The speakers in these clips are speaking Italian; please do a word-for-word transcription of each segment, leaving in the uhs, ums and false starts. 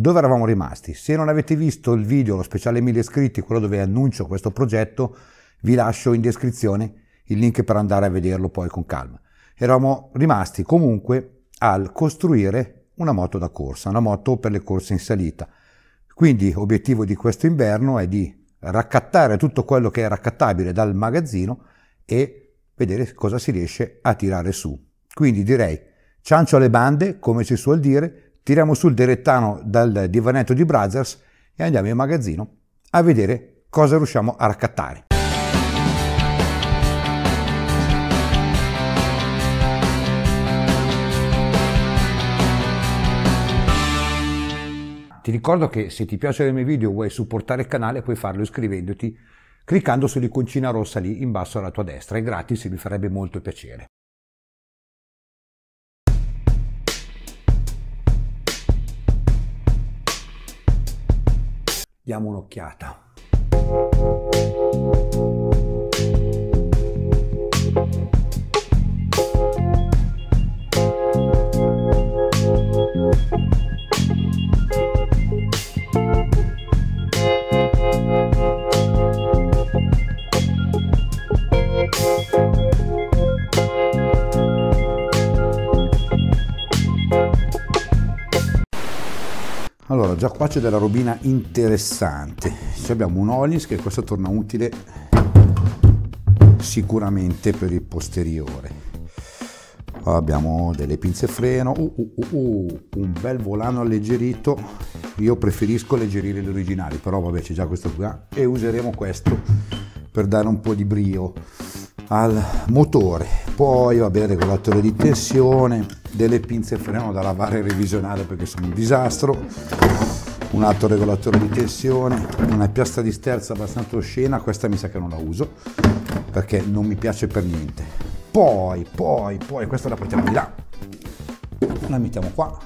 Dove eravamo rimasti? Se non avete visto il video, lo speciale mille iscritti, quello dove annuncio questo progetto, vi lascio in descrizione il link per andare a vederlo poi con calma. Eravamo rimasti comunque al costruire una moto da corsa, una moto per le corse in salita. Quindi l'obiettivo di questo inverno è di raccattare tutto quello che è raccattabile dal magazzino e vedere cosa si riesce a tirare su. Quindi direi ciancio alle bande, come si suol dire, tiriamo sul derettano dal divanetto di Brothers e andiamo in magazzino a vedere cosa riusciamo a raccattare. Ti ricordo che se ti piacciono i miei video e vuoi supportare il canale puoi farlo iscrivendoti cliccando sull'iconcina rossa lì in basso alla tua destra, è gratis e mi farebbe molto piacere. Diamo un'occhiata. Allora, già qua c'è della robina interessante. Ci abbiamo un Ohlins che questo torna utile sicuramente per il posteriore. Poi abbiamo delle pinze freno, uh, uh, uh, uh, un bel volano alleggerito. Io preferisco alleggerire gli originali, però vabbè c'è già questo qua e useremo questo per dare un po' di brio al motore. Poi vabbè, regolatore di tensione, delle pinze freno da lavare e revisionare perché sono un disastro, un altro regolatore di tensione, una piastra di sterza abbastanza oscena, questa mi sa che non la uso perché non mi piace per niente. Poi, poi, poi, questa la portiamo di là, la mettiamo qua,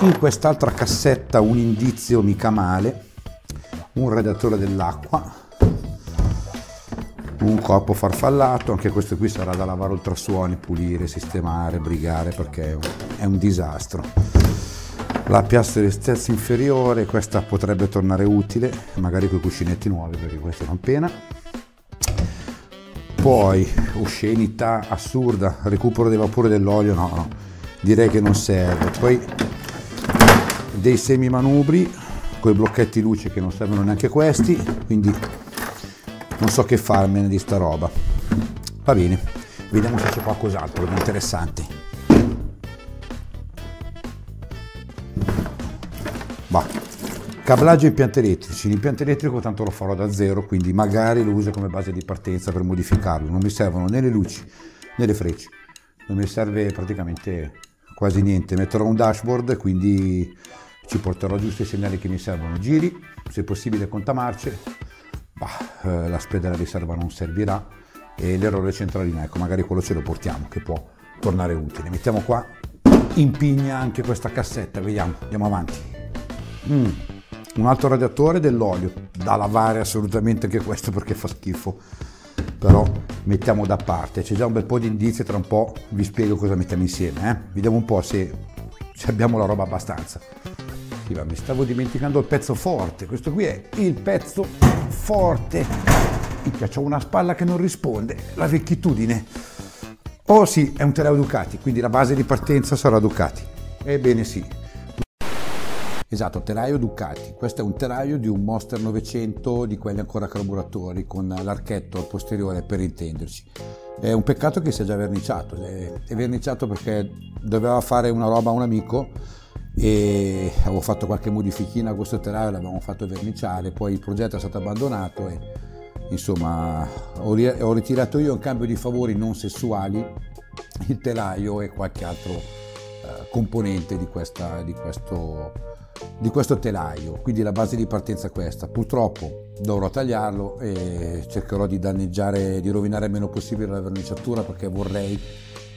in quest'altra cassetta un indizio mica male, un radiatore dell'acqua, un corpo farfallato, anche questo qui sarà da lavare ultrasuoni, pulire, sistemare, brigare perché è un disastro. La piastra di sterza inferiore, questa potrebbe tornare utile, magari con i cuscinetti nuovi perché questi non appena. Poi oscenità assurda, recupero dei vapori dell'olio, no, no, direi che non serve. Poi dei semi manubri con i blocchetti luce che non servono neanche questi, quindi non so che farmene di sta roba. Va bene, vediamo se c'è qualcos'altro di interessante. Va, cablaggio e impianti elettrici. L'impianto elettrico tanto lo farò da zero, quindi magari lo uso come base di partenza per modificarlo. Non mi servono né le luci né le frecce, non mi serve praticamente quasi niente. Metterò un dashboard, quindi ci porterò giusto i segnali che mi servono, giri, se possibile contamarce. Bah, la scheda della riserva non servirà e l'errore centralina, ecco, magari quello ce lo portiamo che può tornare utile. Mettiamo qua in pigna anche questa cassetta, vediamo, andiamo avanti. Mm, un altro radiatore dell'olio da lavare assolutamente anche questo perché fa schifo, però mettiamo da parte, c'è già un bel po' di indizi, tra un po' vi spiego cosa mettiamo insieme, eh? Vediamo un po' se, se abbiamo la roba abbastanza. Mi stavo dimenticando il pezzo forte, questo qui è il pezzo forte. Minchia, c'ho una spalla che non risponde, la vecchitudine. Oh sì, è un teleo Ducati, quindi la base di partenza sarà Ducati. Ebbene sì, esatto, telaio Ducati. Questo è un telaio di un Monster novecento, di quelli ancora carburatori, con l'archetto al posteriore per intenderci. È un peccato che sia già verniciato, è verniciato perché doveva fare una roba a un amico e avevo fatto qualche modifichina a questo telaio, l'avevamo fatto verniciare, poi il progetto è stato abbandonato e insomma ho, ri ho ritirato io in cambio di favori non sessuali il telaio e qualche altro eh, componente di, questa, di, questo, di questo telaio. Quindi la base di partenza è questa, purtroppo dovrò tagliarlo e cercherò di danneggiare, di rovinare il meno possibile la verniciatura perché vorrei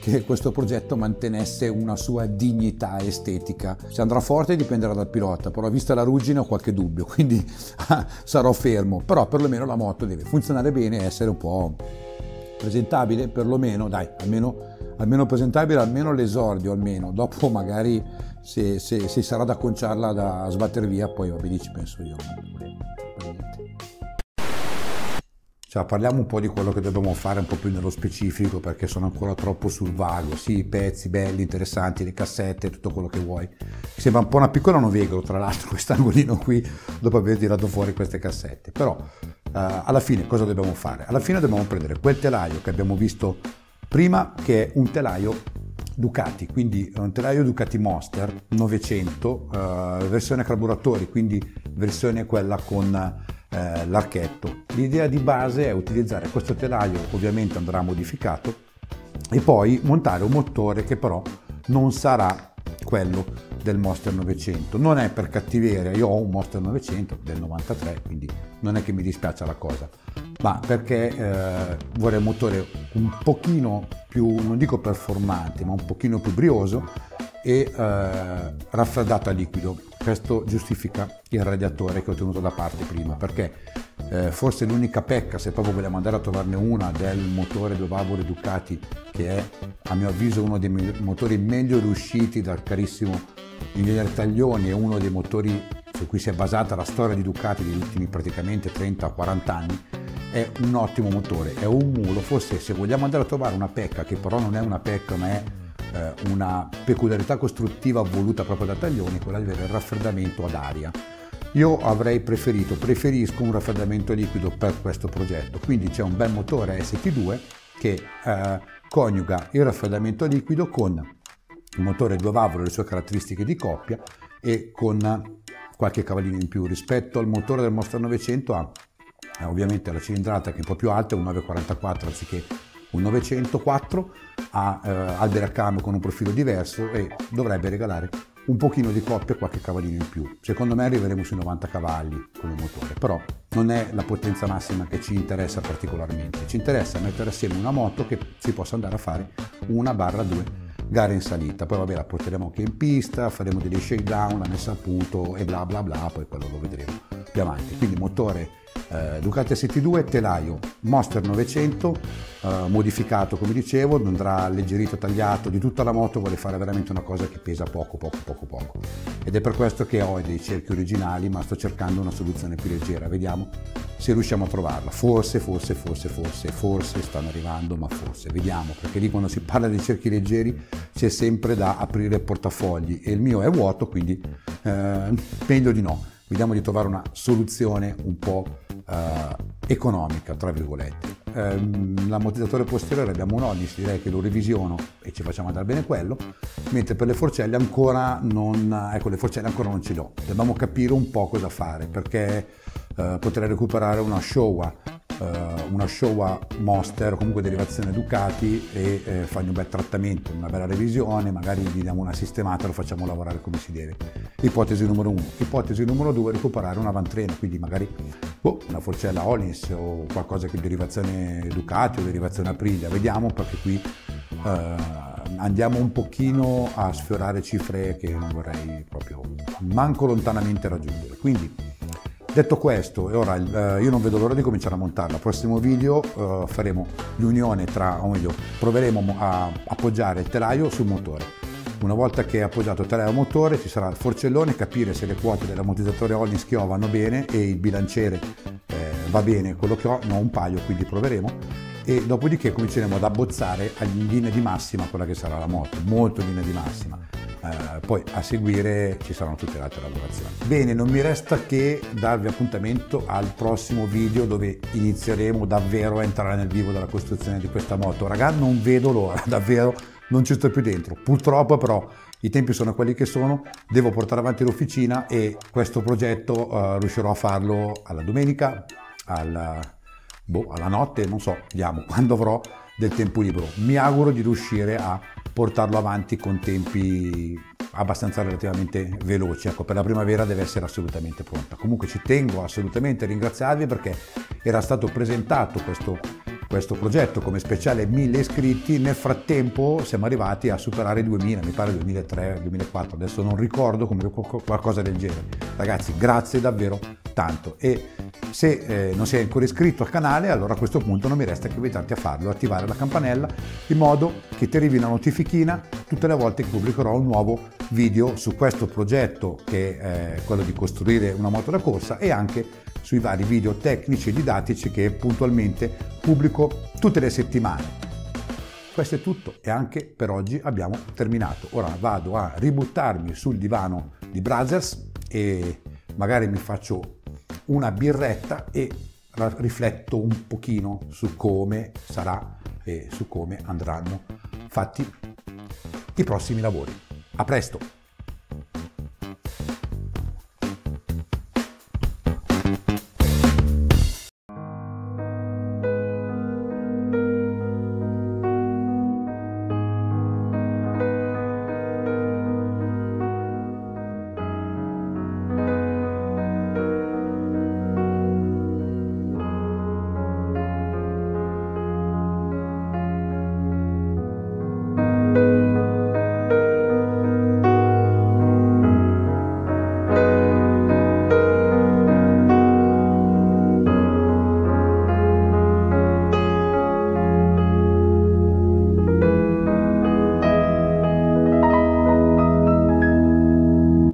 che questo progetto mantenesse una sua dignità estetica. Se andrà forte dipenderà dal pilota, però vista la ruggine ho qualche dubbio, quindi sarò fermo, però perlomeno la moto deve funzionare bene e essere un po' presentabile, perlomeno, dai, almeno, almeno presentabile, almeno l'esordio, almeno, dopo magari se, se, se sarà da conciarla, da sbattere via, poi va bene, ci penso io. Cioè, parliamo un po' di quello che dobbiamo fare un po' più nello specifico, perché sono ancora troppo sul vago. Sì, pezzi belli, interessanti, le cassette, tutto quello che vuoi. Sembra un po' una piccola Novegro, tra l'altro, quest'angolino qui, dopo aver tirato fuori queste cassette. Però eh, alla fine cosa dobbiamo fare? Alla fine dobbiamo prendere quel telaio che abbiamo visto prima, che è un telaio Ducati, quindi un telaio Ducati Monster novecento, eh, versione carburatori, quindi versione quella con Eh, l'archetto. L'idea di base è utilizzare questo telaio, ovviamente andrà modificato, e poi montare un motore che però non sarà quello del Monster novecento. Non è per cattiveria, io ho un Monster novecento del novantatré, quindi non è che mi dispiace la cosa, ma perché eh, vorrei un motore un pochino più, non dico performante, ma un pochino più brioso e eh, raffreddato a liquido. Questo giustifica il radiatore che ho tenuto da parte prima, perché eh, forse l'unica pecca, se proprio vogliamo andare a trovarne una, del motore due valvole Ducati, che è a mio avviso uno dei motori meglio riusciti dal carissimo ingegner Taglioni, è uno dei motori su cui si è basata la storia di Ducati degli ultimi praticamente trenta quaranta anni, è un ottimo motore, è un mulo. Forse se vogliamo andare a trovare una pecca, che però non è una pecca ma è una peculiarità costruttiva voluta proprio da Taglioni, quella di avere il raffreddamento ad aria. Io avrei preferito, preferisco un raffreddamento liquido per questo progetto, quindi c'è un bel motore S T due che eh, coniuga il raffreddamento liquido con il motore due valvole e le sue caratteristiche di coppia, e con qualche cavallino in più rispetto al motore del Monster novecento. Ha eh, ovviamente la cilindrata che è un po' più alta, un nove quarantaquattro anziché un novecentoquattro, ha eh, alberacame con un profilo diverso, e dovrebbe regalare un pochino di coppia e qualche cavallino in più. Secondo me arriveremo sui novanta cavalli come motore, però non è la potenza massima che ci interessa particolarmente. Ci interessa mettere assieme una moto che si possa andare a fare una barra due gare in salita, poi vabbè la porteremo anche in pista, faremo degli shakedown, la messa a punto e bla bla bla, poi quello lo vedremo più avanti. Quindi motore Eh, Ducati S T due, telaio Monster novecento, eh, modificato come dicevo, andrà alleggerito, tagliato di tutta la moto, vuole fare veramente una cosa che pesa poco poco poco poco, ed è per questo che ho dei cerchi originali, ma sto cercando una soluzione più leggera. Vediamo se riusciamo a trovarla, forse forse forse forse forse stanno arrivando, ma forse, vediamo, perché lì quando si parla di cerchi leggeri c'è sempre da aprire portafogli e il mio è vuoto, quindi eh, meglio di no. Vediamo di trovare una soluzione un po' eh, economica, tra virgolette. Eh, L'ammortizzatore posteriore abbiamo un Ohlins, direi che lo revisiono e ci facciamo andare bene quello, mentre per le forcelle ancora non, ecco, le forcelle ancora non ce l'ho. Dobbiamo capire un po' cosa fare, perché eh, potrei recuperare una Showa, eh, una Showa Monster, comunque derivazione Ducati, e eh, fargli un bel trattamento, una bella revisione, magari gli diamo una sistemata, lo facciamo lavorare come si deve. Ipotesi numero uno. Ipotesi numero due, recuperare un avantreno, quindi magari boh, una forcella Ohlins o qualcosa che derivazione Ducati o derivazione Aprilia, vediamo, perché qui eh, andiamo un pochino a sfiorare cifre che non vorrei proprio manco lontanamente raggiungere. Quindi detto questo, e ora eh, io non vedo l'ora di cominciare a montarla. Al prossimo video eh, faremo l'unione tra, o meglio, proveremo a appoggiare il telaio sul motore. Una volta che è appoggiato telaio al motore ci sarà il forcellone, capire se le quote dell'ammortizzatore Ohlins che ho vanno bene e il bilanciere eh, va bene, quello che ho, no, un paio, quindi proveremo, e dopodiché cominceremo ad abbozzare in linea di massima quella che sarà la moto, molto in linea di massima. Eh, poi a seguire ci saranno tutte le altre lavorazioni. Bene, non mi resta che darvi appuntamento al prossimo video, dove inizieremo davvero a entrare nel vivo della costruzione di questa moto. Ragazzi, non vedo l'ora, davvero. Non ci sto più dentro, purtroppo, però i tempi sono quelli che sono, devo portare avanti l'officina e questo progetto uh, riuscirò a farlo alla domenica, alla, boh, alla notte, non so, vediamo, quando avrò del tempo libero. Mi auguro di riuscire a portarlo avanti con tempi abbastanza relativamente veloci, ecco, per la primavera deve essere assolutamente pronta. Comunque ci tengo assolutamente a ringraziarvi, perché era stato presentato questo questo progetto come speciale mille iscritti, nel frattempo siamo arrivati a superare i duemila, mi pare duemilatré duemilaquattro, adesso non ricordo, come qualcosa del genere. Ragazzi, grazie davvero tanto, e se eh, non sei ancora iscritto al canale, allora a questo punto non mi resta che invitarti a farlo, attivare la campanella in modo che ti arrivi una notifichina tutte le volte che pubblicherò un nuovo video su questo progetto che è quello di costruire una moto da corsa, e anche sui vari video tecnici e didattici che puntualmente pubblico tutte le settimane. Questo è tutto, e anche per oggi abbiamo terminato. Ora vado a ributtarmi sul divano di Brothers e magari mi faccio una birretta e rifletto un pochino su come sarà e su come andranno fatti i prossimi lavori. A presto!